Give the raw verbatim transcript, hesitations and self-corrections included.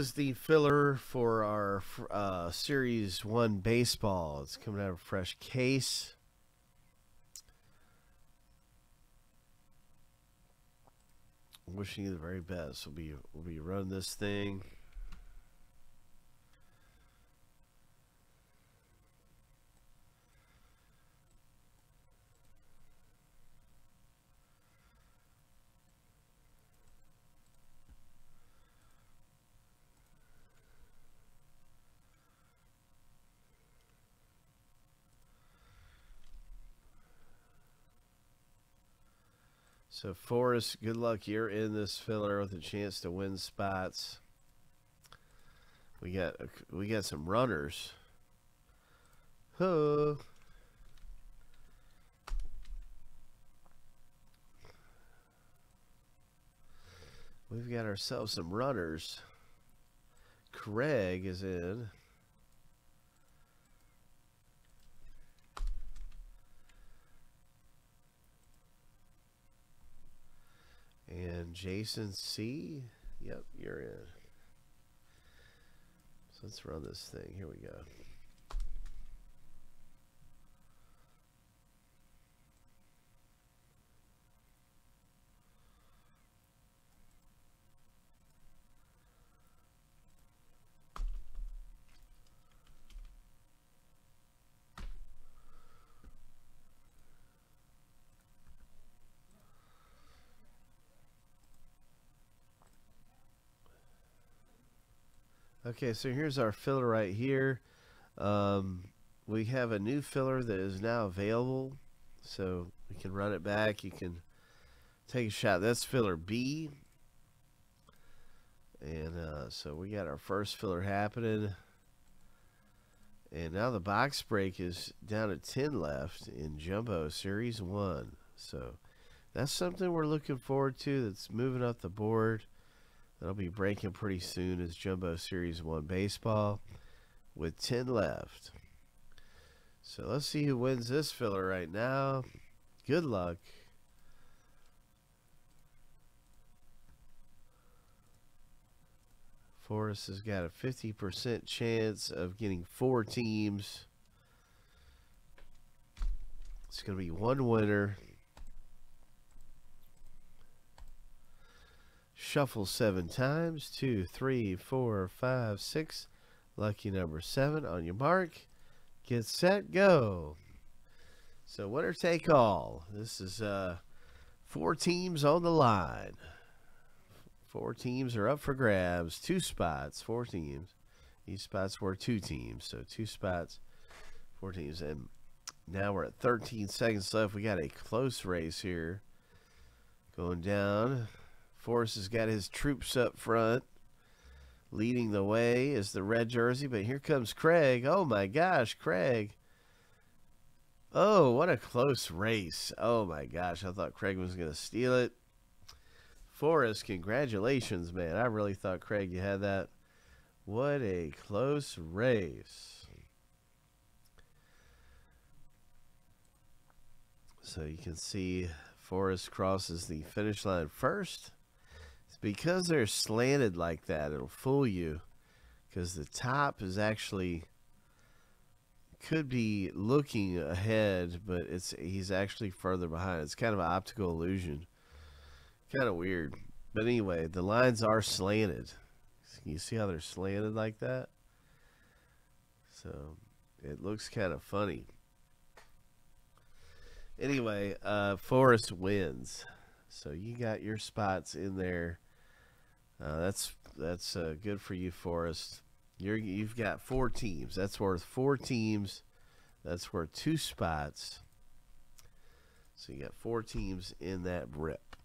is the filler for our uh, Series one baseball. It's coming out of a fresh case. Wishing you the very best. We'll be we'll be running this thing. So Forrest, good luck. You're in this filler with a chance to win spots. We got we got some runners. Huh. We've got ourselves some runners. Craig is in. And Jason C. Yep, you're in. So let's run this thing. Here we go. Okay, so here's our filler right here. Um, we have a new filler that is now available, so we can run it back. You can take a shot. That's filler B, and uh, so we got our first filler happening. And now the box break is down to ten left in Jumbo Series one. So that's something we're looking forward to. That's moving up the board. That'll be breaking pretty soon as Jumbo Series one baseball with ten left. So let's see who wins this filler right now. Good luck. Forrest has got a fifty percent chance of getting four teams. It's going to be one winner. Shuffle seven times. Two, three, four, five, six. Lucky number seven. On your mark, get set, go. So winner take all. This is uh, four teams on the line. Four teams are up for grabs. Two spots, four teams. These spots were two teams. So two spots, four teams. And now we're at thirteen seconds left. We got a close race here. Going down. Forrest has got his troops up front. Leading the way is the red jersey, but here comes Craig. Oh my gosh, Craig. Oh, what a close race. Oh my gosh, I thought Craig was going to steal it. Forrest, congratulations, man. I really thought, Craig, you had that. What a close race. So you can see Forrest crosses the finish line first. Because they're slanted like that, it'll fool you, because the top is actually could be looking ahead, but it's he's actually further behind. It's kind of an optical illusion, kind of weird. But anyway, the lines are slanted. You see how they're slanted like that? So it looks kind of funny. Anyway, uh, Forrest wins. So you got your spots in there. Uh, that's that's uh, good for you, Forrest. You're you've got four teams. That's worth four teams. That's worth two spots. So you got four teams in that rip.